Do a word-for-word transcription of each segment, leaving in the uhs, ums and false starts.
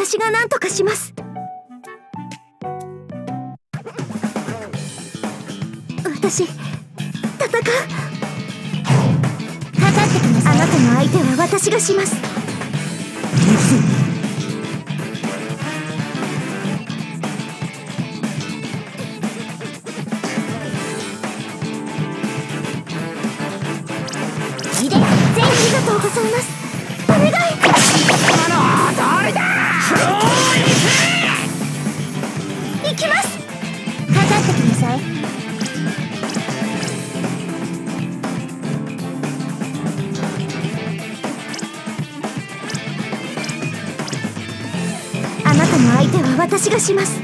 私が何とかします。私戦う。 あなたの相手は私がします。いで、全員ありがとうございます。お願い。今のは誰だ。行きます。かかってきなさい。 相手は私がします。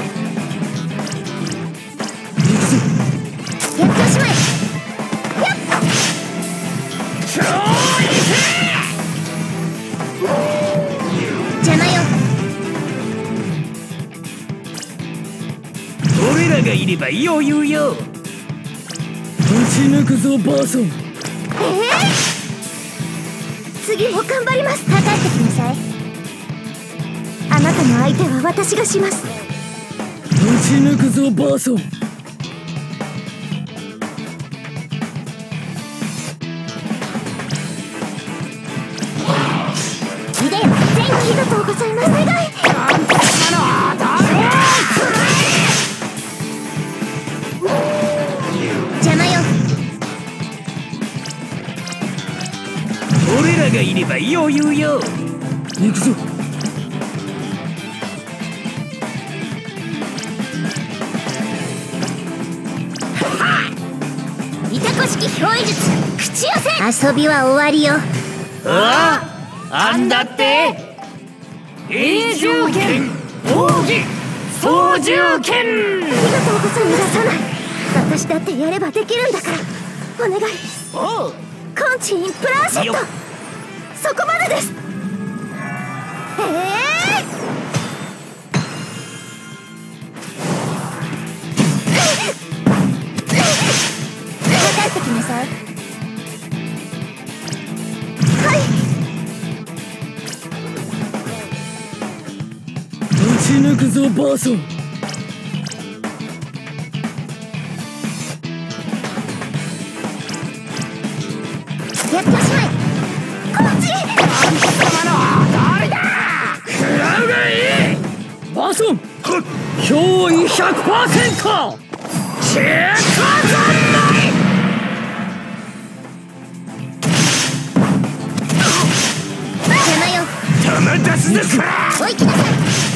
やってしまえ。やっ。じゃなよ。俺らがいれば余裕よ。打ち抜くぞバーソン。ええー。次も頑張ります。かかってきなさい。 あなたの相手は私がします。打ち抜くぞバーソン。いでよ、全員ありがとうございます。お願い。邪魔よ。俺らがいれば余裕よ。行くぞ。 遊びは終わりよ。ああ、あんだって永住権、奥義、操縦権。ありがとうございます。出さない。私だってやればできるんだから、お願い。おう。コンチインプランシット。そこまでです。ええー。帰ってきなさい。 打ち抜くぞバーソン。やってしまえ。こっち。貴様のは誰だ。食らうがいい。バーソン。憑依 ひゃくパーセント。消えたぞ。 おいきなさい。